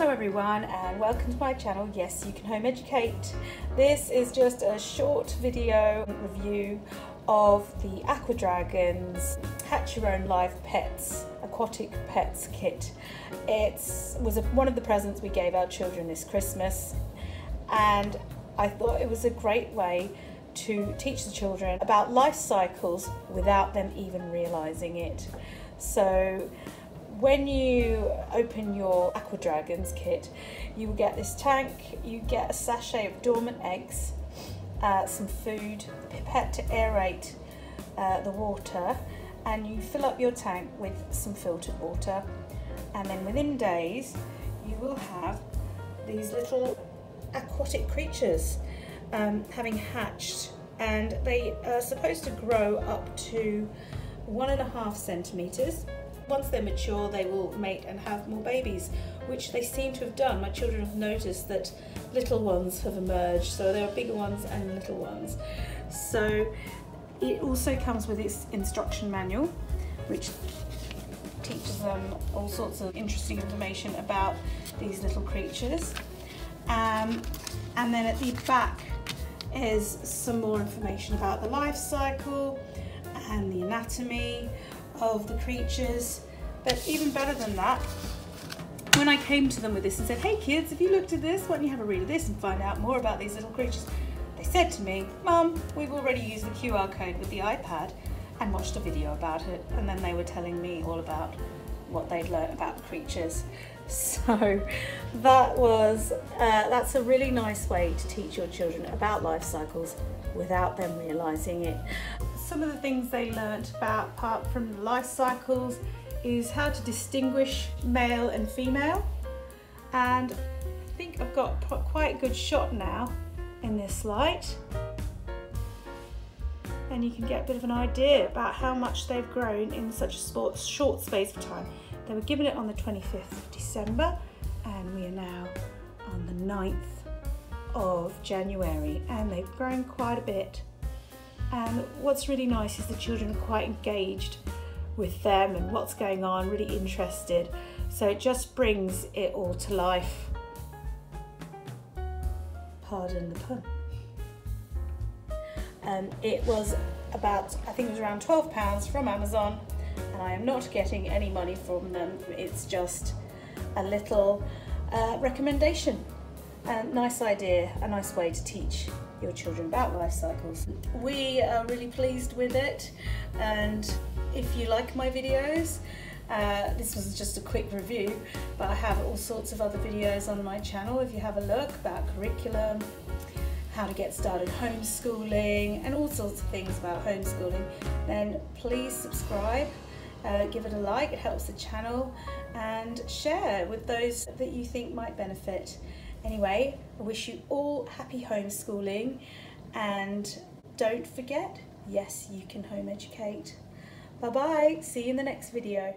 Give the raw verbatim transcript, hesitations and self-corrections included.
Hello everyone, and welcome to my channel Yes You Can Home Educate. This is just a short video review of the Aqua Dragons Hatch Your Own Live Pets Aquatic Pets Kit. It was a, one of the presents we gave our children this Christmas, and I thought it was a great way to teach the children about life cycles without them even realizing it. So when you open your Aqua Dragons kit, you will get this tank, you get a sachet of dormant eggs, uh, some food, the pipette to aerate uh, the water, and you fill up your tank with some filtered water. And then within days, you will have these little aquatic creatures um, having hatched, and they are supposed to grow up to one and a half centimeters. Once they're mature, they will mate and have more babies, which they seem to have done. My children have noticed that little ones have emerged, so there are bigger ones and little ones. So it also comes with its instruction manual, which teaches them all sorts of interesting information about these little creatures. Um, and then at the back is some more information about the life cycle and the anatomy of the creatures. But even better than that, when I came to them with this and said, "Hey kids, have you looked at this? Why don't you have a read of this and find out more about these little creatures?" They said to me, "Mum, we've already used the Q R code with the iPad and watched a video about it." And then they were telling me all about what they'd learned about the creatures. So that was, uh, that's a really nice way to teach your children about life cycles without them realizing it. Some of the things they learnt about, apart from the life cycles, is how to distinguish male and female. And I think I've got quite a good shot now in this light. And you can get a bit of an idea about how much they've grown in such a short space of time. They were given it on the twenty-fifth of December, and we are now on the ninth of January, and they've grown quite a bit. And what's really nice is the children are quite engaged with them and what's going on, really interested. So it just brings it all to life. Pardon the pun. Um, it was about, I think it was around twelve pounds from Amazon, and I am not getting any money from them. It's just a little uh, recommendation. A nice idea, a nice way to teach your children about life cycles. We are really pleased with it, and if you like my videos, uh, this was just a quick review, but I have all sorts of other videos on my channel if you have a look, about curriculum, how to get started homeschooling, and all sorts of things about homeschooling. Then please subscribe, uh, give it a like, it helps the channel, and share with those that you think might benefit. Anyway, I wish you all happy homeschooling, and don't forget, yes, you can home educate. Bye bye, see you in the next video.